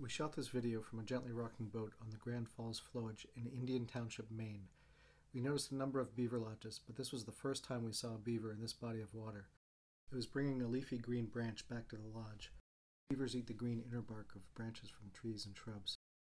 We shot this video from a gently rocking boat on the Grand Falls Flowage in Indian Township, Maine. We noticed a number of beaver lodges, but this was the first time we saw a beaver in this body of water. It was bringing a leafy green branch back to the lodge. Beavers eat the green inner bark of branches from trees and shrubs.